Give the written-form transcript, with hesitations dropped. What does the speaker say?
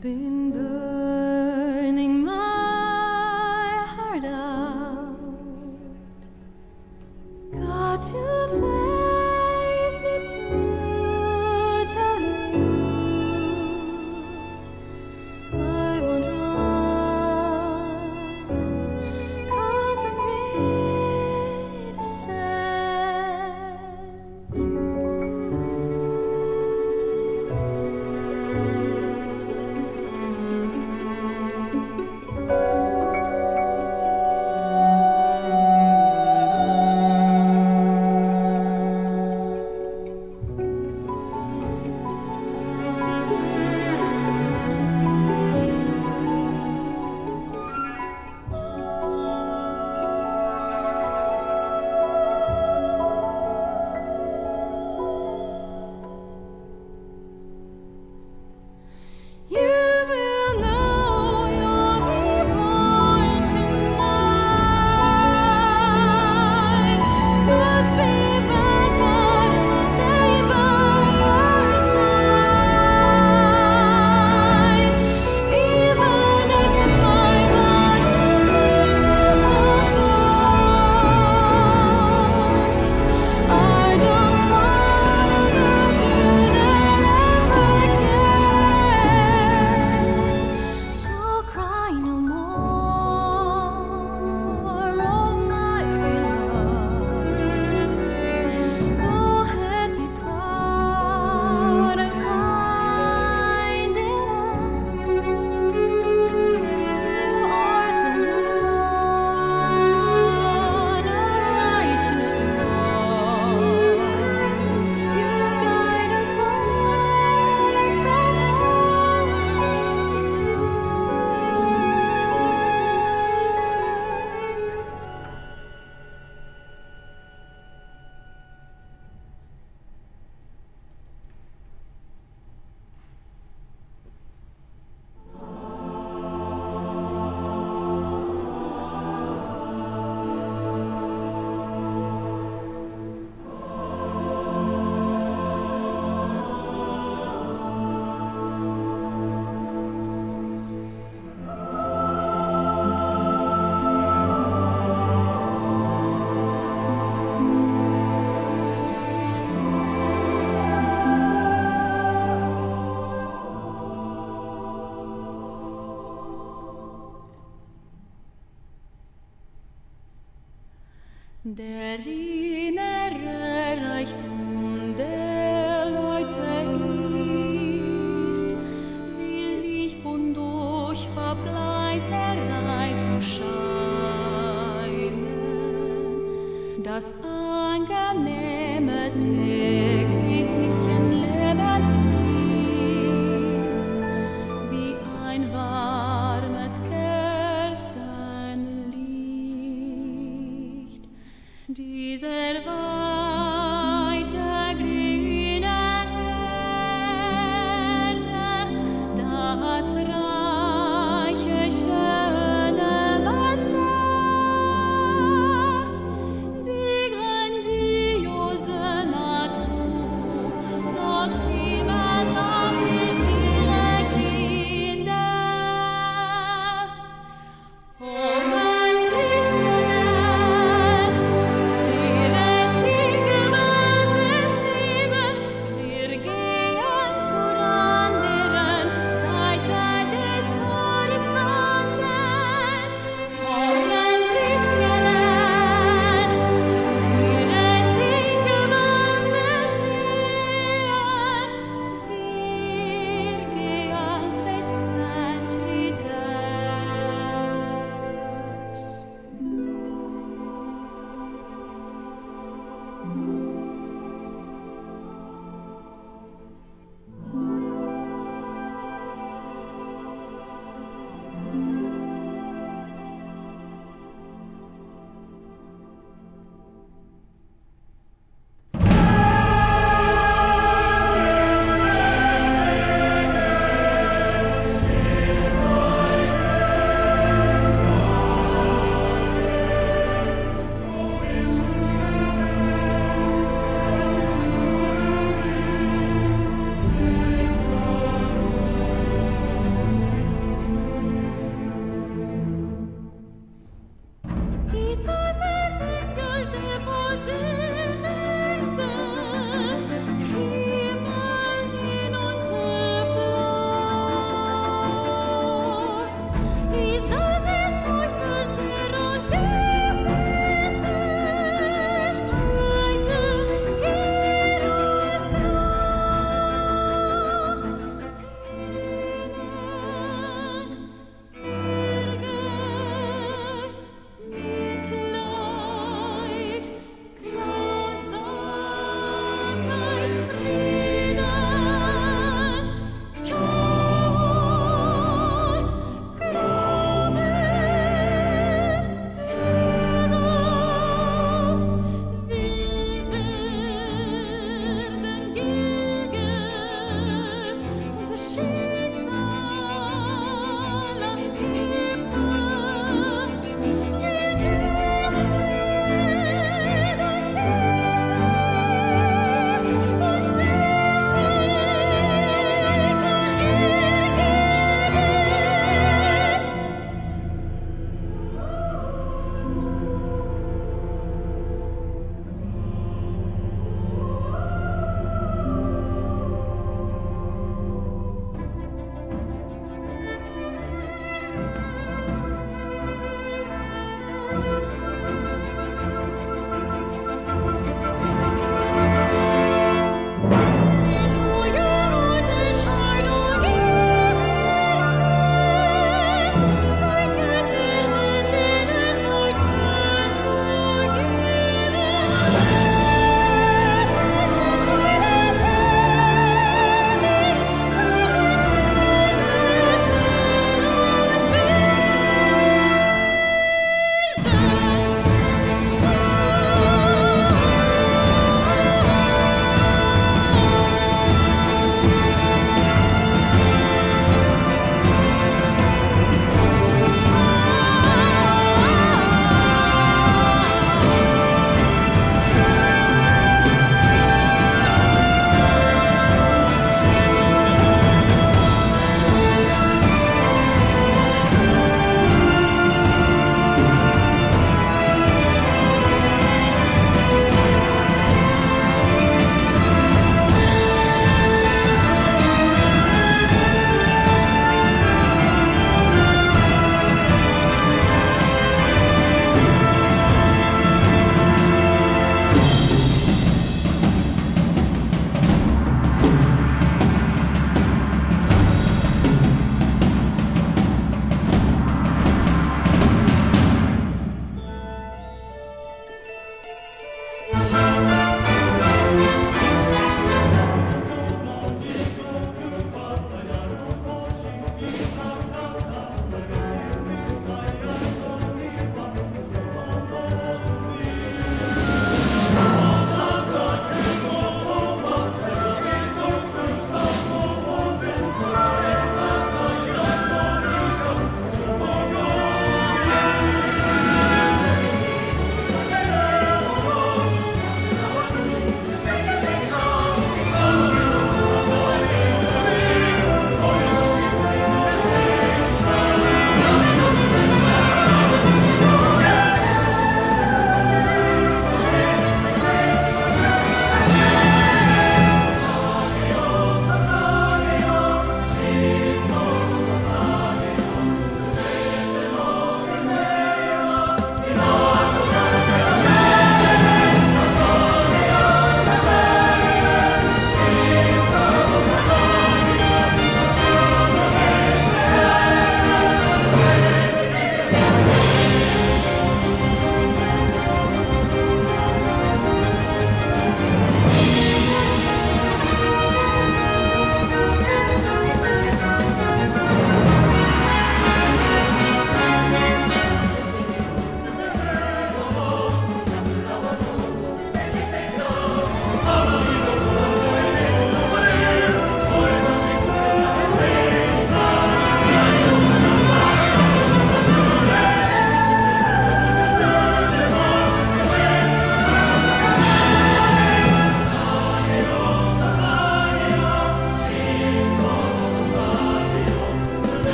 Been burning my heart out. Got to face the total. I won't run, 'cause I'm ready to set. Der innere Reichtum der Leute ist, will dich wodurch Verbleiserei zu scheinen, das angenehme Thema.